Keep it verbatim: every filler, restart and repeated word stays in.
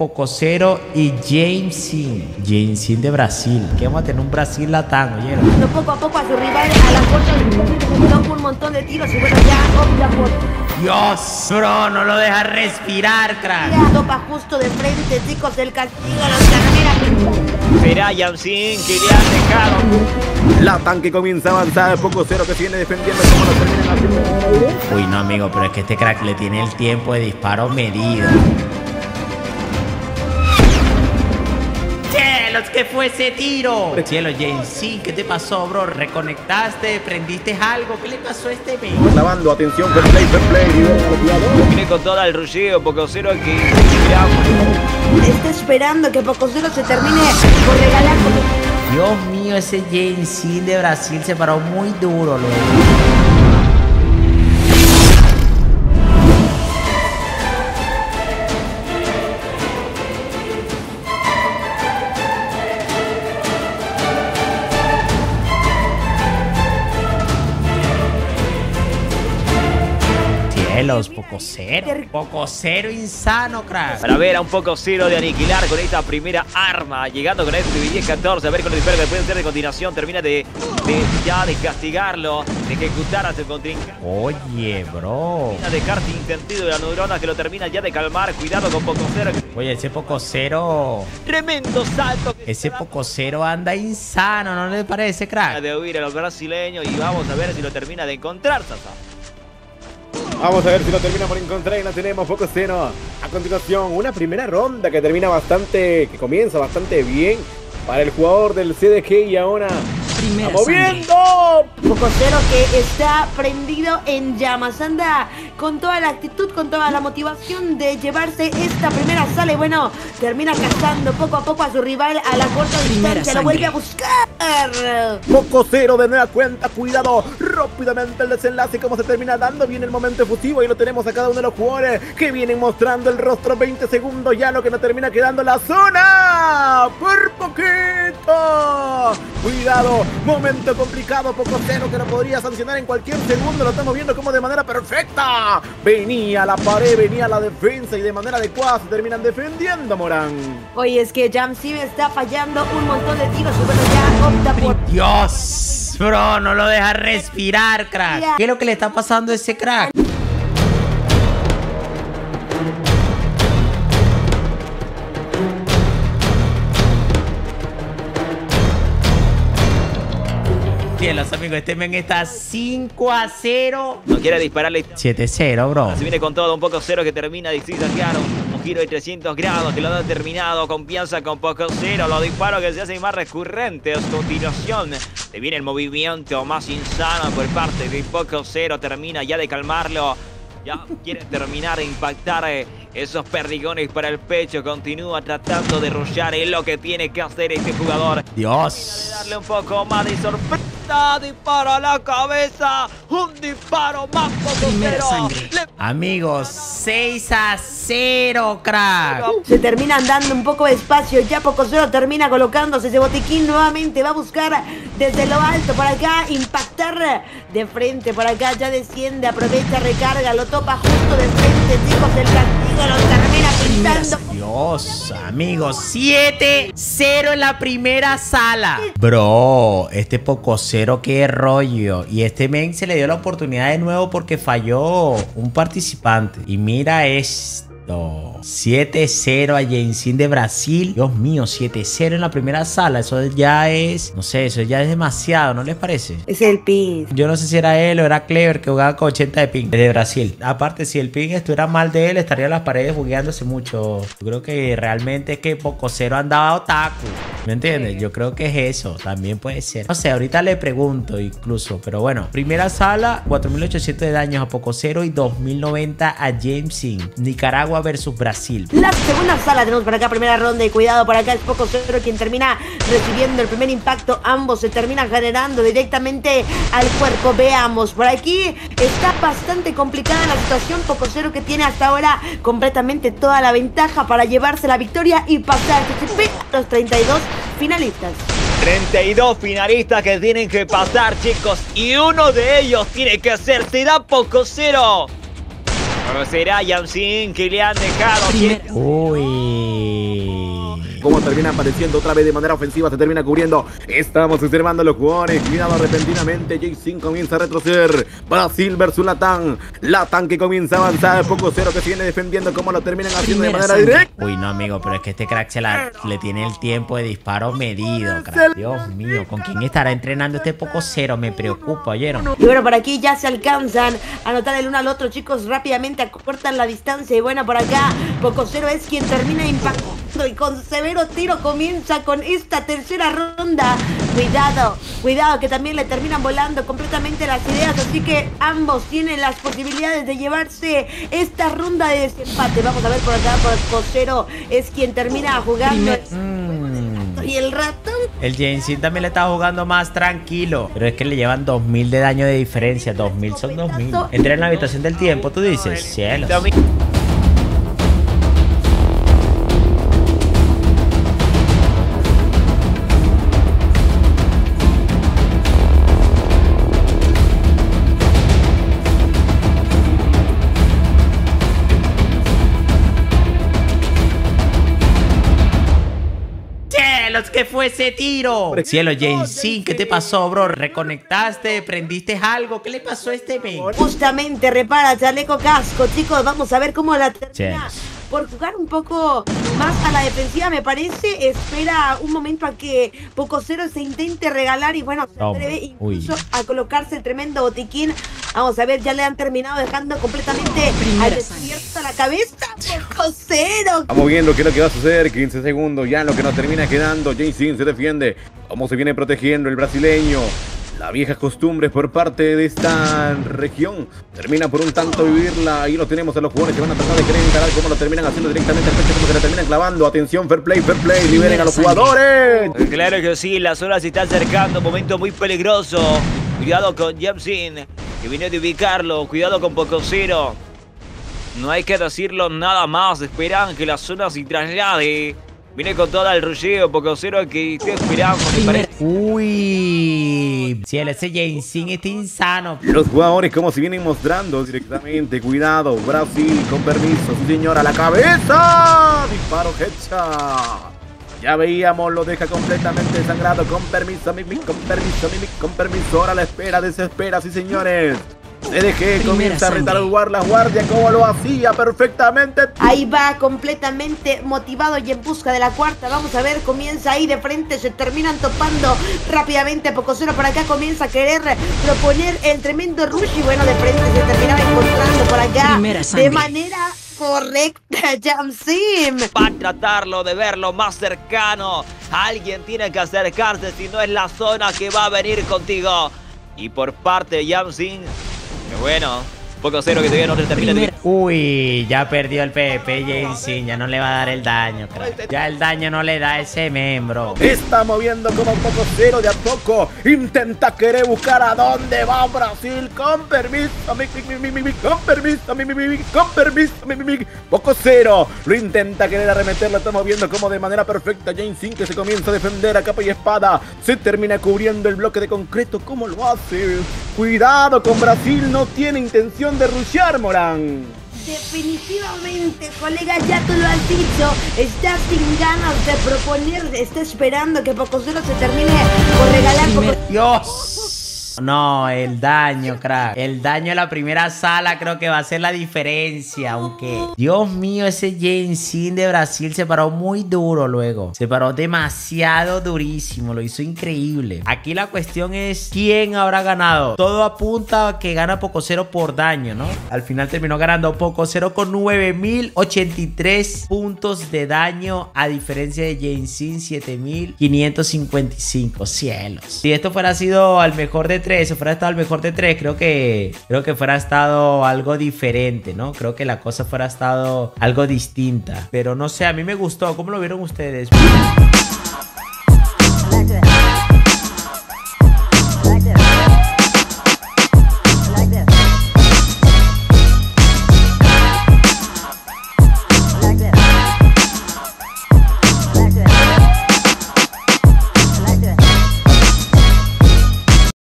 Pococero y Jameson. Jameson de Brasil. Que vamos a tener un Brasil latano, ¿oyeron? No, poco a poco a su rival, a la corta, un montón de tiros y bueno, ya, obvia por... Dios, bro, no lo deja respirar, crack. Mira, topa justo de frente, chicos, el castigo a las carreras. Mira, Jameson, que ya dejado. Latan que comienza a avanzar, Pococero que viene defendiendo como lo termina la... Uy, no, amigo, pero es que este crack le tiene el tiempo de disparo medido. ¿Qué fue ese tiro? Cielo, Jameson, ¿qué te pasó, bro? ¿Reconectaste? ¿Prendiste algo? ¿Qué le pasó a este men? Lavando, atención, fair play, fair play. Viene con todo el rugido, Pococero aquí. Está esperando que Pococero se termine por regalar. Dios mío, ese Jameson de Brasil se paró muy duro, loco. Los Pococero, Pococero insano, crack. Para ver a un Pococero de aniquilar con esta primera arma, llegando con este diez catorce, a ver con el disparo que puede hacer de continuación, termina de, de ya de castigarlo, de ejecutar a su contrincante. Oye, bro. Termina de dejar intentado de la neurona que lo termina ya de calmar, cuidado con Pococero. Oye, ese Pococero. Tremendo salto. Ese Pococero anda insano, ¿no le parece, crack? De huir a los brasileños y vamos a ver si lo termina de encontrar, Sasa. Vamos a ver si lo termina por encontrar y no tenemos Pococero. A continuación, una primera ronda que termina bastante, que comienza bastante bien para el jugador del C D G y ahora... Primera moviendo Pococero que está prendido en llamas, anda con toda la actitud, con toda la motivación de llevarse esta primera sala y bueno, termina cazando poco a poco a su rival a la corta distancia, lo vuelve a buscar. Pococero de nueva cuenta, cuidado, rápidamente el desenlace, como se termina dando, viene el momento efusivo y lo tenemos a cada uno de los jugadores que vienen mostrando el rostro, veinte segundos ya lo que nos termina quedando la zona, por poquito, cuidado. Momento complicado, Pococero que lo podría sancionar en cualquier segundo, lo estamos viendo como de manera perfecta. Venía la pared, venía la defensa y de manera adecuada se terminan defendiendo, Morán. Oye, es que Jameson está fallando un montón de tiros, bueno, ya opta por... Dios, bro, no lo deja respirar, crack. ¿Qué es lo que le está pasando a ese crack? Los amigos, este men está cinco a cero. No quiere dispararle. siete cero, bro. Se viene con todo, un Pococero que termina de exagerar. Un giro de trescientos grados que lo ha terminado. Confianza con Pococero. Los disparos que se hacen más recurrentes. Continuación. Se viene el movimiento más insano por parte de Pococero. Termina ya de calmarlo. Ya quiere terminar de impactar esos perdigones para el pecho. Continúa tratando de rollar. Es lo que tiene que hacer este jugador. Dios. De darle un poco más de sorpresa. Disparo a la cabeza. Un disparo más Pococero. Amigos, seis a cero, crack. Se terminan dando un poco de espacio. Ya Pococero termina colocándose ese botiquín nuevamente. Va a buscar desde lo alto para acá. Impactar de frente para acá. Ya desciende, aprovecha, recarga. Lo topa justo de frente, chicos. El castigo lo termina pintando. Dios, amigos. siete cero en la primera sala. Bro, este Pococero. Pero qué rollo. Y este men se le dio la oportunidad de nuevo porque falló un participante. Y mira esto. siete cero a Jameson de Brasil. Dios mío, siete cero en la primera sala. Eso ya es... No sé, eso ya es demasiado. ¿No les parece? Es el ping. Yo no sé si era él o era Clever que jugaba con ochenta de ping. Desde Brasil. Aparte, si el ping estuviera mal de él, estaría en las paredes bugueándose mucho. Yo creo que realmente es que Pococero andaba otaku. ¿Me entiendes? Sí. Yo creo que es eso. También puede ser. No sé, ahorita le pregunto incluso. Pero bueno. Primera sala, cuatro mil ochocientos de daños a Pococero y dos mil noventa a Jameson. Nicaragua versus Brasil. La segunda sala tenemos por acá. Primera ronda y cuidado por acá. Es Pococero quien termina recibiendo el primer impacto. Ambos se terminan generando directamente al cuerpo. Veamos. Por aquí está bastante complicada la situación. Pococero que tiene hasta ahora completamente toda la ventaja para llevarse la victoria y pasar a los treinta y dos finalistas. treinta y dos finalistas que tienen que pasar, chicos, y uno de ellos tiene que ser, será Pococero. Pero será Jameson que le han dejado. Uy. termina apareciendo otra vez de manera ofensiva, se termina cubriendo. Estamos observando los jugadores. Cuidado repentinamente. J cinco comienza a retroceder. Brasil versus Latam. Latam que comienza a avanzar. Poco cero que viene defendiendo. Como lo terminan haciendo de manera directa. Uy, no, amigo, pero es que este crack se la, le tiene el tiempo de disparo medido, crack. Dios mío, ¿con quién estará entrenando este poco cero? Me preocupa, ¿oyeron? Y bueno, por aquí ya se alcanzan a anotar el uno al otro, chicos. Rápidamente acortan la distancia. Y bueno, por acá poco cero es quien termina impactando y con severo tiro comienza con esta tercera ronda. Cuidado, cuidado que también le terminan volando completamente las ideas, así que ambos tienen las posibilidades de llevarse esta ronda de desempate. Vamos a ver por acá, poco cero es quien termina jugando. Mm. Y el ratón. El Jensin también le está jugando más tranquilo. Pero es que le llevan dos mil de daño de diferencia. dos mil son dos mil. Entra en la habitación del tiempo, tú dices. Cielos. ¿Qué fue ese tiro? Cielo, Jensin, ¿qué te pasó, bro? ¿Reconectaste? ¿Prendiste algo? ¿Qué le pasó a este men? Justamente, repara, chaleco casco. Chicos, vamos a ver cómo la termina. Por jugar un poco más a la defensiva, me parece. Espera un momento a que Poco Cero se intente regalar. Y bueno, se atreve incluso a colocarse el tremendo botiquín. Vamos a ver, ya le han terminado dejando completamente al descubierto la cabeza. Poco Cero. Vamos viendo qué es lo que va a suceder. quince segundos ya en lo que nos termina quedando. Jensin se defiende. Cómo se viene protegiendo el brasileño. Las viejas costumbres por parte de esta región. Termina por un tanto vivirla. Ahí lo tenemos a los jugadores que van a tratar de querer encarar. Como lo terminan haciendo directamente al frente. Como se la terminan clavando. Atención, fair play, fair play. Liberen a los jugadores. Claro que sí, las horas se están acercando. Momento muy peligroso. Cuidado con Jensin, que viene de ubicarlo. Cuidado con Poco Cero. No hay que decirlo nada más. Esperan que la zona se traslade. Viene con todo el rulleo, Poco Cero que estoy esperando, me parece. Uy, si ese Jensin está insano. Los jugadores como se vienen mostrando directamente. Cuidado, Brasil, con permiso, su señora, la cabeza. Disparo hecha. Ya veíamos, lo deja completamente desangrado. Con permiso, mi, mi, con permiso, mi, mi, con permiso. Ahora la espera, desespera, sí señores. C D G comienza a retaguardar la guardia como lo hacía perfectamente. Ahí va completamente motivado y en busca de la cuarta. Vamos a ver, comienza ahí de frente, se terminan topando rápidamente. Poco Cero por acá comienza a querer proponer el tremendo rush y bueno, de frente se terminaba encontrando por acá de manera correcta, Jensin. Para tratarlo de verlo más cercano, alguien tiene que acercarse, si no es la zona que va a venir contigo. Y por parte de Jensin, bueno, Poco Cero que todavía no le termina de... Uy, ya perdió el P V P Jensin, ya no le va a dar el daño, crack. Ya el daño no le da a ese miembro. Está moviendo como Poco Cero de a poco. Intenta querer buscar a dónde va Brasil. Con permiso, con permiso, con permiso. Poco Cero lo intenta querer arremeterlo. Está moviendo como de manera perfecta. Jensin que se comienza a defender a capa y espada. Se termina cubriendo el bloque de concreto. ¿Cómo lo hace? Cuidado con Brasil, no tiene intención de rushear, Morán. Definitivamente, colega, ya tú lo has dicho. Está sin ganas de proponer, está esperando que Poco Cero se termine por regalar. Poco... Dios. No, el daño, crack. El daño en la primera sala creo que va a ser la diferencia, aunque... Dios mío, ese Jensin de Brasil se paró muy duro luego. Se paró demasiado durísimo, lo hizo increíble. Aquí la cuestión es quién habrá ganado. Todo apunta a que gana Poco Cero por daño, ¿no? Al final terminó ganando Poco Cero con nueve mil ochenta y tres puntos de daño, a diferencia de Jensin siete mil quinientos cincuenta y cinco. Cielos. Si esto fuera sido al mejor de tres, si fuera estado al mejor de tres, creo que creo que fuera estado algo diferente, ¿no? Creo que la cosa fuera estado algo distinta. Pero no sé, a mí me gustó. ¿Cómo lo vieron ustedes?